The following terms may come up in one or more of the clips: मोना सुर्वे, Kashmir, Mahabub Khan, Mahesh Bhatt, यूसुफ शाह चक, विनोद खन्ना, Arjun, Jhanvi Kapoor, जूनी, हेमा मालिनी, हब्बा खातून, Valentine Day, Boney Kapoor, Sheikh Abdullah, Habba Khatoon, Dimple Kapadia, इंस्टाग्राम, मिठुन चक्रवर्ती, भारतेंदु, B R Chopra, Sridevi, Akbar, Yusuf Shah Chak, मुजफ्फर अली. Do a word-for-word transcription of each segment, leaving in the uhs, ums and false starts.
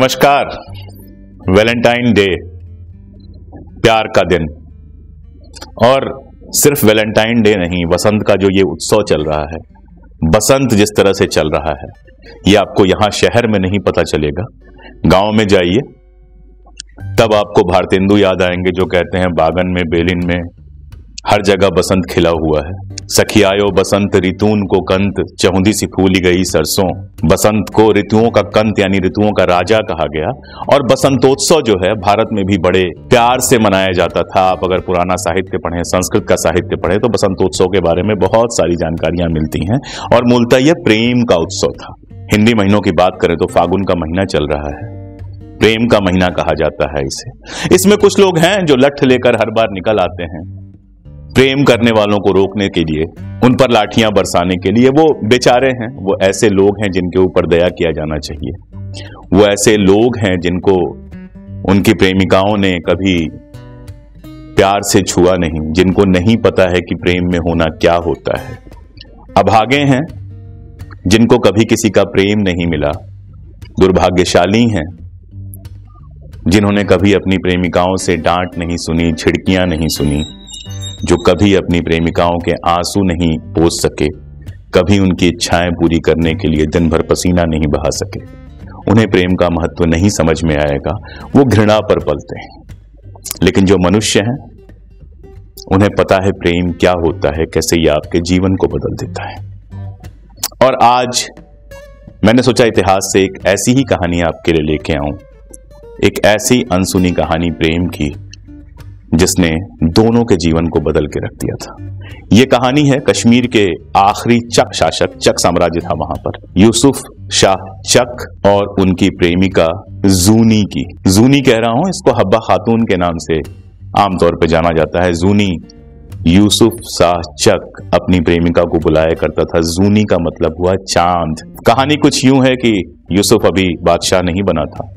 नमस्कार। Valentine day प्यार का दिन, और सिर्फ वैलेंटाइन डे नहीं, बसंत का जो ये उत्सव चल रहा है, बसंत जिस तरह से चल रहा है, ये आपको यहाँ शहर में नहीं पता चलेगा। गांव में जाइए तब आपको भारतेंदु याद आएंगे जो कहते हैं बागन में बेलिन में हर जगह बसंत खिला हुआ है। सखी आयो बसंत ऋतून को कंत, चहुंदी सी फूली गई सरसों। बसंत को ऋतुओं का कंत यानी ऋतुओं का राजा कहा गया, और बसंतोत्सव जो है भारत में भी बड़े प्यार से मनाया जाता था। आप अगर पुराना साहित्य पढ़ें, संस्कृत का साहित्य पढ़ें, तो बसंतोत्सव के बारे में बहुत सारी जानकारियां मिलती हैं, और मूलतः यह प्रेम का उत्सव था। हिंदी महीनों की बात करें तो फागुन का महीना चल रहा है, प्रेम का महीना कहा जाता है इसे। इसमें कुछ लोग हैं जो लठ लेकर हर बार निकल आते हैं प्रेम करने वालों को रोकने के लिए, उन पर लाठियां बरसाने के लिए। वो बेचारे हैं, वो ऐसे लोग हैं जिनके ऊपर दया किया जाना चाहिए। वो ऐसे लोग हैं जिनको उनकी प्रेमिकाओं ने कभी प्यार से छुआ नहीं, जिनको नहीं पता है कि प्रेम में होना क्या होता है। अभागे हैं जिनको कभी किसी का प्रेम नहीं मिला, दुर्भाग्यशाली हैं जिन्होंने कभी अपनी प्रेमिकाओं से डांट नहीं सुनी, झिड़कियां नहीं सुनी, जो कभी अपनी प्रेमिकाओं के आंसू नहीं पोंछ सके, कभी उनकी इच्छाएं पूरी करने के लिए दिन भर पसीना नहीं बहा सके। उन्हें प्रेम का महत्व नहीं समझ में आएगा, वो घृणा पर पलते हैं। लेकिन जो मनुष्य हैं उन्हें पता है प्रेम क्या होता है, कैसे ये आपके जीवन को बदल देता है। और आज मैंने सोचा इतिहास से एक ऐसी ही कहानी आपके लिए लेके आऊं, एक ऐसी अनसुनी कहानी प्रेम की जिसने दोनों के जीवन को बदल के रख दिया था। यह कहानी है कश्मीर के आखिरी चक शासक, चक साम्राज्य था वहां पर, यूसुफ शाह चक और उनकी प्रेमिका जूनी की। जूनी कह रहा हूं, इसको हब्बा खातून के नाम से आमतौर पर जाना जाता है। जूनी यूसुफ शाह चक अपनी प्रेमिका को बुलाया करता था। जूनी का मतलब हुआ चांद। कहानी कुछ यूं है कि यूसुफ अभी बादशाह नहीं बना था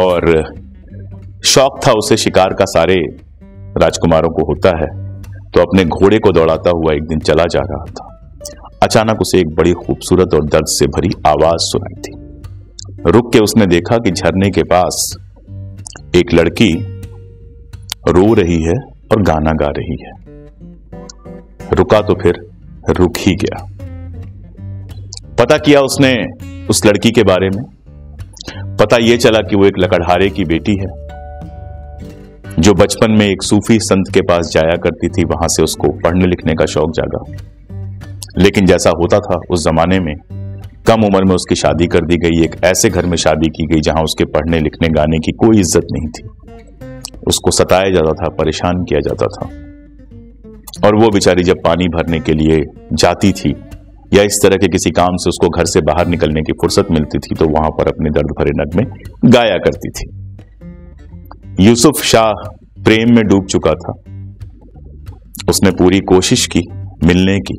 और शौक था उसे शिकार का, सारे राजकुमारों को होता है। तो अपने घोड़े को दौड़ाता हुआ एक दिन चला जा रहा था, अचानक उसे एक बड़ी खूबसूरत और दर्द से भरी आवाज सुनाई थी। रुक के उसने देखा कि झरने के पास एक लड़की रो रही है और गाना गा रही है। रुका तो फिर रुक ही गया। पता किया उसने उस लड़की के बारे में, पता यह चला कि वो एक लकड़हारे की बेटी है जो बचपन में एक सूफी संत के पास जाया करती थी, वहां से उसको पढ़ने लिखने का शौक जागा। लेकिन जैसा होता था उस जमाने में, कम उम्र में उसकी शादी कर दी गई। एक ऐसे घर में शादी की गई जहां उसके पढ़ने लिखने गाने की कोई इज्जत नहीं थी। उसको सताया जाता था, परेशान किया जाता था, और वो बेचारी जब पानी भरने के लिए जाती थी या इस तरह के किसी काम से उसको घर से बाहर निकलने की फुर्सत मिलती थी, तो वहां पर अपने दर्द भरे नगमे गाया करती थी। यूसुफ शाह प्रेम में डूब चुका था। उसने पूरी कोशिश की मिलने की,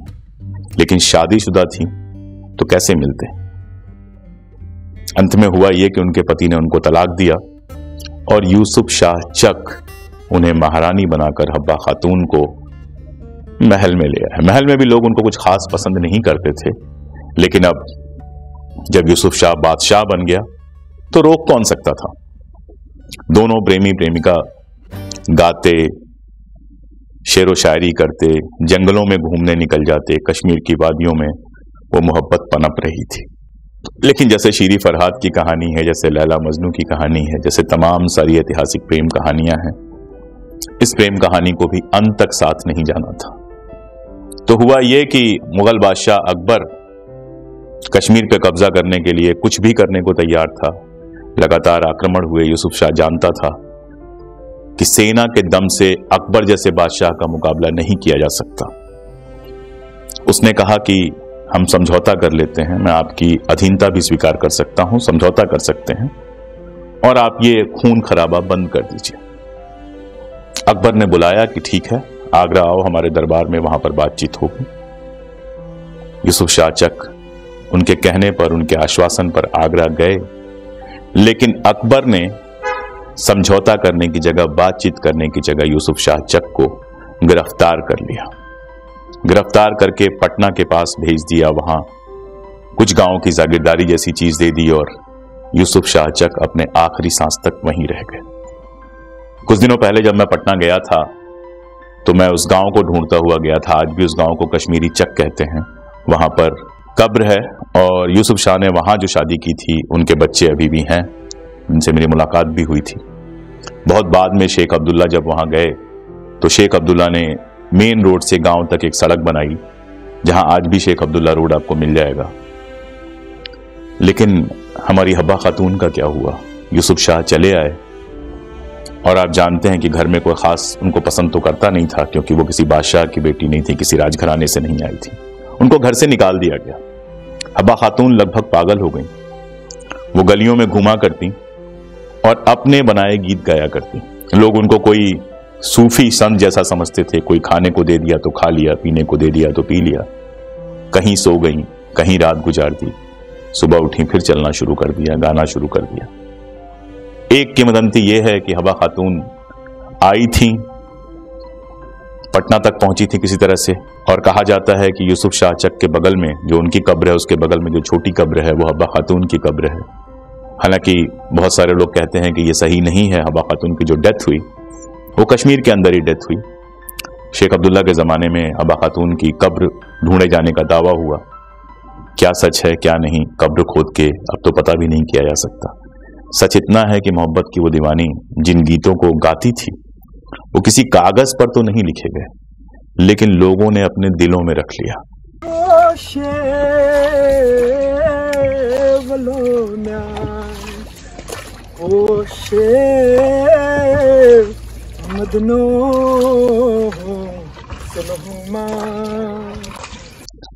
लेकिन शादीशुदा थी तो कैसे मिलते। अंत में हुआ यह कि उनके पति ने उनको तलाक दिया, और यूसुफ शाह चक उन्हें महारानी बनाकर हब्बा खातून को महल में ले आया। महल में भी लोग उनको कुछ खास पसंद नहीं करते थे, लेकिन अब जब यूसुफ शाह बादशाह बन गया तो रोक कौन सकता था। दोनों प्रेमी प्रेमिका गाते, शेरो शायरी करते, जंगलों में घूमने निकल जाते। कश्मीर की वादियों में वो मोहब्बत पनप रही थी। लेकिन जैसे शीरी फरहाद की कहानी है, जैसे लैला मजनू की कहानी है, जैसे तमाम सारी ऐतिहासिक प्रेम कहानियां हैं, इस प्रेम कहानी को भी अंत तक साथ नहीं जाना था। तो हुआ यह कि मुगल बादशाह अकबर कश्मीर पर कब्जा करने के लिए कुछ भी करने को तैयार था। लगातार आक्रमण हुए। यूसुफ शाह जानता था कि सेना के दम से अकबर जैसे बादशाह का मुकाबला नहीं किया जा सकता। उसने कहा कि हम समझौता कर लेते हैं, मैं आपकी अधीनता भी स्वीकार कर सकता हूं, समझौता कर सकते हैं, और आप ये खून खराबा बंद कर दीजिए। अकबर ने बुलाया कि ठीक है, आगरा आओ, हमारे दरबार में वहां पर बातचीत होगी। यूसुफ शाह चक उनके कहने पर, उनके आश्वासन पर आगरा गए, लेकिन अकबर ने समझौता करने की जगह, बातचीत करने की जगह, यूसुफ शाह चक को गिरफ्तार कर लिया। गिरफ्तार करके पटना के पास भेज दिया। वहां कुछ गांव की जागीरदारी जैसी चीज दे दी और यूसुफ शाह चक अपने आखिरी सांस तक वहीं रह गए। कुछ दिनों पहले जब मैं पटना गया था तो मैं उस गांव को ढूंढता हुआ गया था। आज भी उस गांव को कश्मीरी चक कहते हैं। वहां पर कब्र है और यूसुफ शाह ने वहां जो शादी की थी उनके बच्चे अभी भी हैं। उनसे मेरी मुलाकात भी हुई थी। बहुत बाद में शेख अब्दुल्ला जब वहां गए तो शेख अब्दुल्ला ने मेन रोड से गांव तक एक सड़क बनाई जहां आज भी शेख अब्दुल्ला रोड आपको मिल जाएगा। लेकिन हमारी हब्बा खातून का क्या हुआ? यूसुफ शाह चले आए और आप जानते हैं कि घर में कोई खास उनको पसंद तो करता नहीं था, क्योंकि वो किसी बादशाह की बेटी नहीं थी, किसी राजघराने से नहीं आई थी। उनको घर से निकाल दिया गया। हब्बा खातून लगभग पागल हो गई। वो गलियों में घूमा करती और अपने बनाए गीत गाया करती। लोग उनको कोई सूफी संत जैसा समझते थे। कोई खाने को दे दिया तो खा लिया, पीने को दे दिया तो पी लिया। कहीं सो गई, कहीं रात गुजार दी, सुबह उठी फिर चलना शुरू कर दिया, गाना शुरू कर दिया। एक किंवदंती ये है कि हब्बा खातून आई थी, पटना तक पहुंची थी किसी तरह से, और कहा जाता है कि यूसुफ शाह चक के बगल में जो उनकी कब्र है, उसके बगल में जो छोटी कब्र है, वो हब्बा खातून की कब्र है। हालांकि बहुत सारे लोग कहते हैं कि ये सही नहीं है। हब्बा खातून की जो डेथ हुई वो कश्मीर के अंदर ही डेथ हुई। शेख अब्दुल्ला के ज़माने में हब्बा खातून की कब्र ढूंढे जाने का दावा हुआ। क्या सच है क्या नहीं, कब्र खोद के अब तो पता भी नहीं किया जा सकता। सच इतना है कि मोहब्बत की वो दीवानी जिन गीतों को गाती थी वो किसी कागज पर तो नहीं लिखे गए, लेकिन लोगों ने अपने दिलों में रख लिया।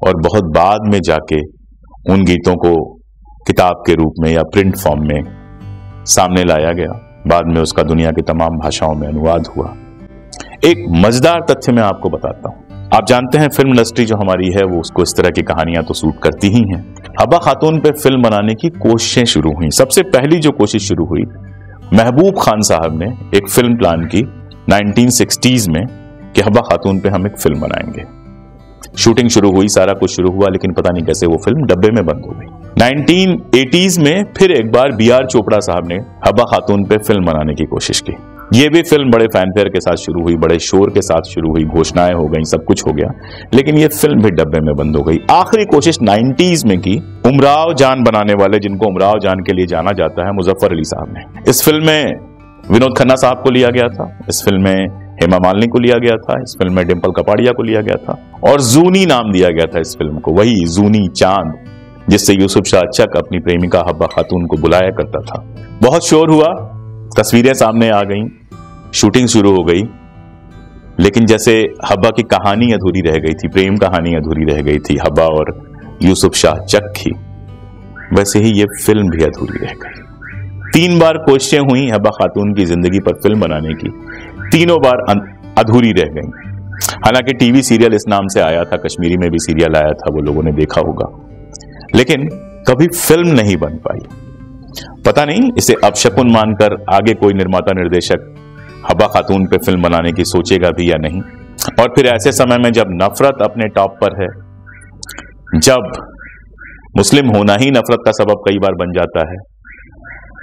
और बहुत बाद में जाके उन गीतों को किताब के रूप में या प्रिंट फॉर्म में सामने लाया गया। बाद में उसका दुनिया की तमाम भाषाओं में अनुवाद हुआ। एक मजेदार तथ्य मैं आपको बताता हूँ। आप जानते हैं फिल्म इंडस्ट्री जो हमारी है वो उसको इस तरह की कहानियां तो सूट करती ही हैं। हब्बा खातून पे फिल्म बनाने की कोशिशें शुरू हुई। सबसे पहली जो कोशिश शुरू हुई, महबूब खान साहब ने एक फिल्म प्लान की नाइनटीन सिक्सटीज में कि हब्बा खातून पे हम एक फिल्म बनाएंगे। शूटिंग शुरू हुई, सारा कुछ शुरू हुआ, लेकिन पता नहीं कैसे वो फिल्म डब्बे में बंद हो गई। नाइनटीन एटीज़ में फिर एक बार बी आर चोपड़ा साहब ने हब्बा खातून पे फिल्म बनाने की कोशिश की। ये भी फिल्म बड़े फैनफेयर के साथ शुरू हुई, बड़े शोर के साथ शुरू हुई, घोषणाएं हो गई, सब कुछ हो गया, लेकिन ये फिल्म भी डब्बे में बंद हो गई। आखिरी कोशिश नाइनटीज में की उमराव जान बनाने वाले, जिनको उमराव जान के लिए जाना जाता है, मुजफ्फर अली साहब ने। इस फिल्म में विनोद खन्ना साहब को लिया गया था, इस फिल्म में हेमा मालिनी को लिया गया था, इस फिल्म में डिम्पल कपाड़िया को लिया गया था, और जूनी नाम दिया गया था इस फिल्म को, वही जूनी चांद जिससे यूसुफ शाह चक अपनी प्रेमिका हब्बा खातून को बुलाया करता था। बहुत शोर हुआ, तस्वीरें सामने आ गईं, शूटिंग शुरू हो गई, लेकिन जैसे हब्बा की कहानी अधूरी रह गई थी, प्रेम कहानी अधूरी रह गई थी हब्बा और यूसुफ शाह चक की, वैसे ही ये फिल्म भी अधूरी रह गई। तीन बार कोशिशें हुई हब्बा खातून की जिंदगी पर फिल्म बनाने की, तीनों बार अधूरी रह गई। हालांकि टीवी सीरियल इस नाम से आया था, कश्मीरी में भी सीरियल आया था, वो लोगों ने देखा होगा, लेकिन कभी फिल्म नहीं बन पाई। पता नहीं इसे अपशकुन मानकर आगे कोई निर्माता निर्देशक हब्बा खातून पे फिल्म बनाने की सोचेगा भी या नहीं। और फिर ऐसे समय में जब नफरत अपने टॉप पर है, जब मुस्लिम होना ही नफरत का सबब कई बार बन जाता है,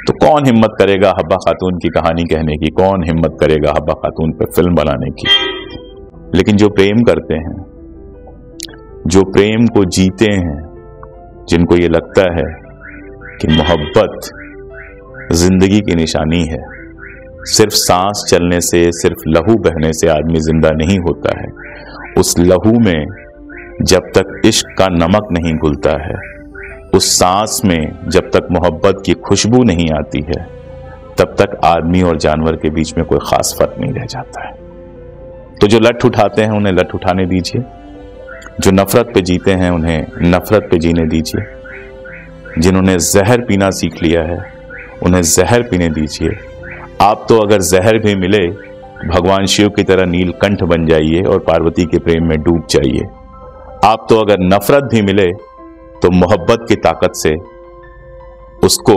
तो कौन हिम्मत करेगा हब्बा खातून की कहानी कहने की, कौन हिम्मत करेगा हब्बा खातून पर फिल्म बनाने की। लेकिन जो प्रेम करते हैं, जो प्रेम को जीते हैं, जिनको ये लगता है कि मोहब्बत जिंदगी की निशानी है, सिर्फ सांस चलने से, सिर्फ लहू बहने से आदमी जिंदा नहीं होता है। उस लहू में जब तक इश्क का नमक नहीं घुलता है, उस सांस में जब तक मोहब्बत की खुशबू नहीं आती है, तब तक आदमी और जानवर के बीच में कोई खास फर्क नहीं रह जाता है। तो जो लठ उठाते हैं उन्हें लठ उठाने दीजिए, जो नफरत पे जीते हैं उन्हें नफरत पे जीने दीजिए, जिन्होंने जहर पीना सीख लिया है उन्हें जहर पीने दीजिए। आप तो अगर जहर भी मिले, भगवान शिव की तरह नीलकंठ बन जाइए और पार्वती के प्रेम में डूब जाइए। आप तो अगर नफरत भी मिले तो मोहब्बत की ताकत से उसको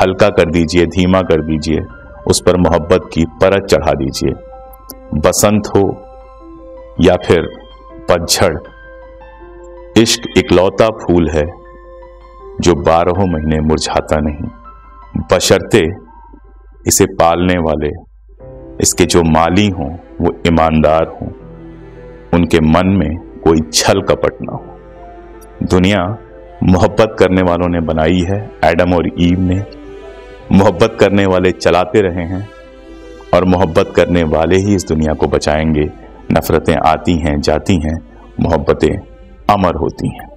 हल्का कर दीजिए, धीमा कर दीजिए, उस पर मोहब्बत की परत चढ़ा दीजिए। बसंत हो या फिर पतझड़, इश्क इकलौता फूल है जो बारहों महीने मुरझाता नहीं। बशर्ते इसे पालने वाले इसके जो माली हों वो ईमानदार हों, उनके मन में कोई छल कपट ना हो। दुनिया मोहब्बत करने वालों ने बनाई है, एडम और ईव ने। मोहब्बत करने वाले चलाते रहे हैं और मोहब्बत करने वाले ही इस दुनिया को बचाएंगे। नफरतें आती हैं, जाती हैं, मोहब्बतें अमर होती हैं।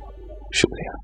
शुक्रिया।